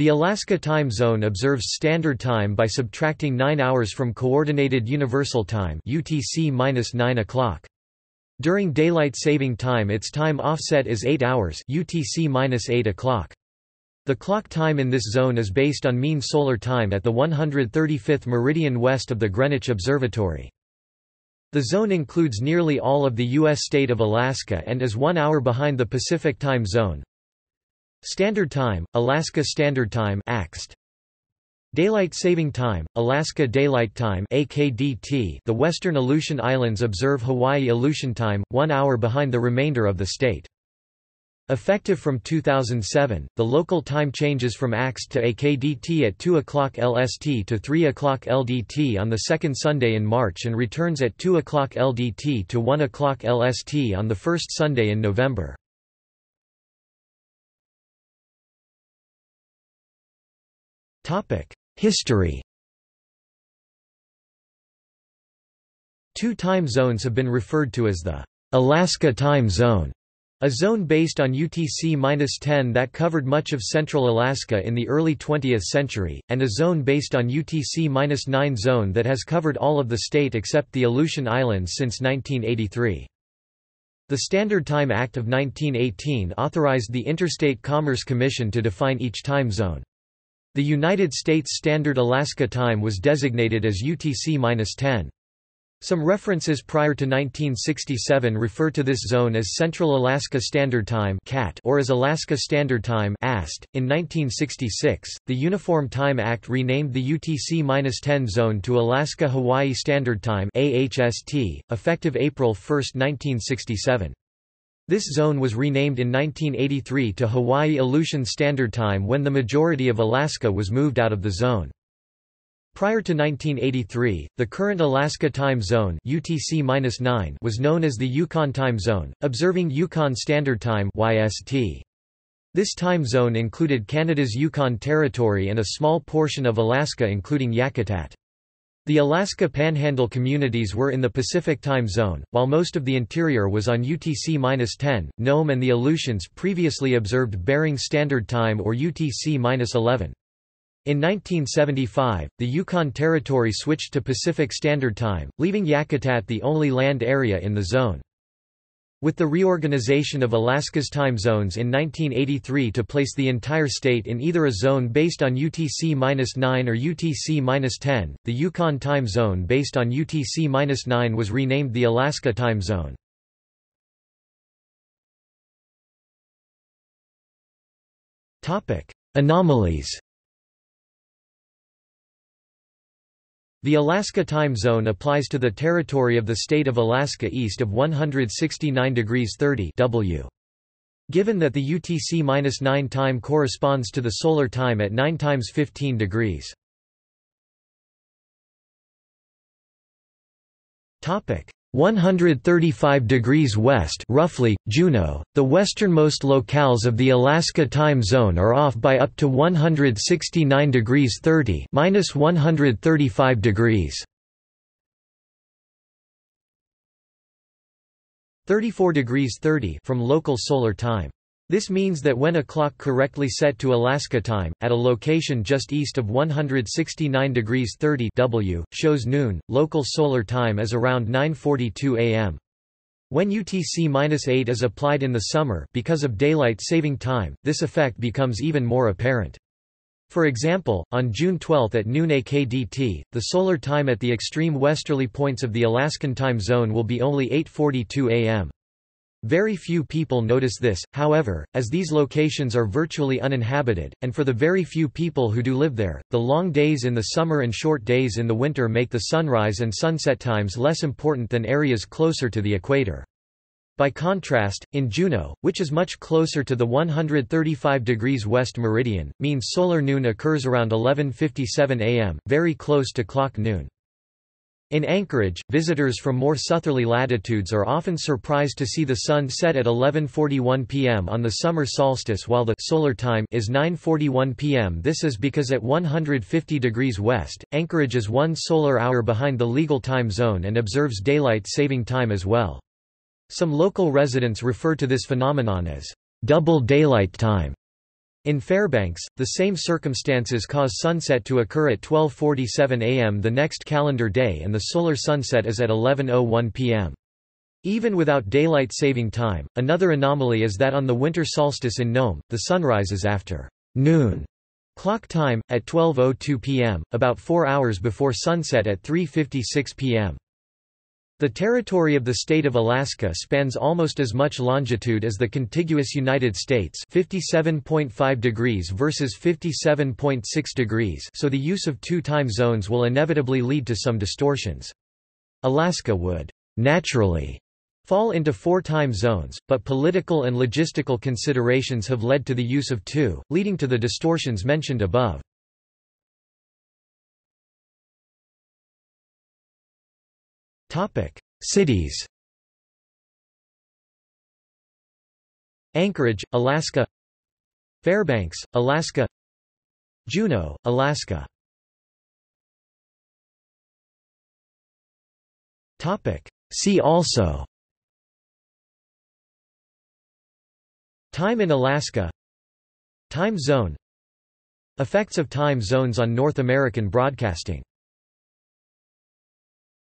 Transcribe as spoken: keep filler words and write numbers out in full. The Alaska Time Zone observes Standard Time by subtracting nine hours from Coordinated Universal Time (U T C minus nine o'clock). During daylight saving time, its time offset is eight hours (U T C minus eight o'clock). The clock time in this zone is based on mean solar time at the one hundred thirty-fifth meridian west of the Greenwich Observatory. The zone includes nearly all of the U S state of Alaska and is one hour behind the Pacific Time Zone. Standard Time, Alaska Standard Time (A S T). Daylight Saving Time, Alaska Daylight Time (A K D T). The Western Aleutian Islands observe Hawaii–Aleutian Time, one hour behind the remainder of the state. Effective from two thousand seven, the local time changes from A X T to A K D T at two o'clock L S T to three o'clock L D T on the second Sunday in March and returns at two o'clock L D T to one o'clock L S T on the first Sunday in November. History. Two time zones have been referred to as the Alaska Time Zone, a zone based on U T C minus ten that covered much of central Alaska in the early twentieth century, and a zone based on U T C minus nine zone that has covered all of the state except the Aleutian Islands since nineteen eighty-three. The Standard Time Act of nineteen eighteen authorized the Interstate Commerce Commission to define each time zone. The United States Standard Alaska Time was designated as U T C minus ten. Some references prior to nineteen sixty-seven refer to this zone as Central Alaska Standard Time (C A T) or as Alaska Standard Time (A S T). In nineteen sixty-six, the Uniform Time Act renamed the U T C minus ten zone to Alaska Hawaii Standard Time (A H S T), effective April first nineteen sixty-seven. This zone was renamed in nineteen eighty-three to Hawaii–Aleutian Standard Time when the majority of Alaska was moved out of the zone. Prior to nineteen eighty-three, the current Alaska Time Zone (U T C minus nine) was known as the Yukon Time Zone, observing Yukon Standard Time (Y S T). This time zone included Canada's Yukon Territory and a small portion of Alaska including Yakutat. The Alaska Panhandle communities were in the Pacific Time Zone, while most of the interior was on U T C minus ten. Nome and the Aleutians previously observed Bering Standard Time or U T C minus eleven. In nineteen seventy-five, the Yukon Territory switched to Pacific Standard Time, leaving Yakutat the only land area in the zone. With the reorganization of Alaska's time zones in nineteen eighty-three to place the entire state in either a zone based on U T C minus nine or U T C minus ten, the Yukon time zone based on U T C minus nine was renamed the Alaska Time Zone. Anomalies. The Alaska Time Zone applies to the territory of the state of Alaska east of one hundred sixty-nine degrees thirty W. Given that the U T C minus nine time corresponds to the solar time at nine times fifteen degrees. Topic: one hundred thirty-five degrees west, roughly Juneau. The westernmost locales of the Alaska Time Zone are off by up to one hundred sixty-nine degrees thirty minus one hundred thirty-five degrees. thirty-four degrees thirty from local solar time. This means that when a clock correctly set to Alaska time, at a location just east of one hundred sixty-nine degrees thirty W, shows noon, local solar time is around nine forty-two A M When U T C minus eight is applied in the summer, because of daylight saving time, this effect becomes even more apparent. For example, on June twelfth at noon A K D T, the solar time at the extreme westerly points of the Alaskan time zone will be only eight forty-two A M Very few people notice this, however, as these locations are virtually uninhabited, and for the very few people who do live there, the long days in the summer and short days in the winter make the sunrise and sunset times less important than areas closer to the equator. By contrast, in Juneau, which is much closer to the one hundred thirty-five degrees west meridian, mean solar noon occurs around eleven fifty-seven A M, very close to clock noon. In Anchorage, visitors from more southerly latitudes are often surprised to see the sun set at eleven forty-one P M on the summer solstice while the solar time is nine forty-one P M This is because at one hundred fifty degrees west, Anchorage is one solar hour behind the legal time zone and observes daylight saving time as well. Some local residents refer to this phenomenon as double daylight time. In Fairbanks, the same circumstances cause sunset to occur at twelve forty-seven a m the next calendar day, and the solar sunset is at eleven oh one p m Even without daylight saving time, another anomaly is that on the winter solstice in Nome, the sun rises after noon clock time, at twelve oh two p m, about four hours before sunset at three fifty-six p m The territory of the state of Alaska spans almost as much longitude as the contiguous United States, fifty-seven point five degrees versus fifty-seven point six degrees, so the use of two time zones will inevitably lead to some distortions. Alaska would naturally fall into four time zones, but political and logistical considerations have led to the use of two, leading to the distortions mentioned above. Cities: Anchorage, Alaska; Fairbanks, Alaska; Juneau, Alaska. See also: Time in Alaska, Time zone, Effects of time zones on North American broadcasting.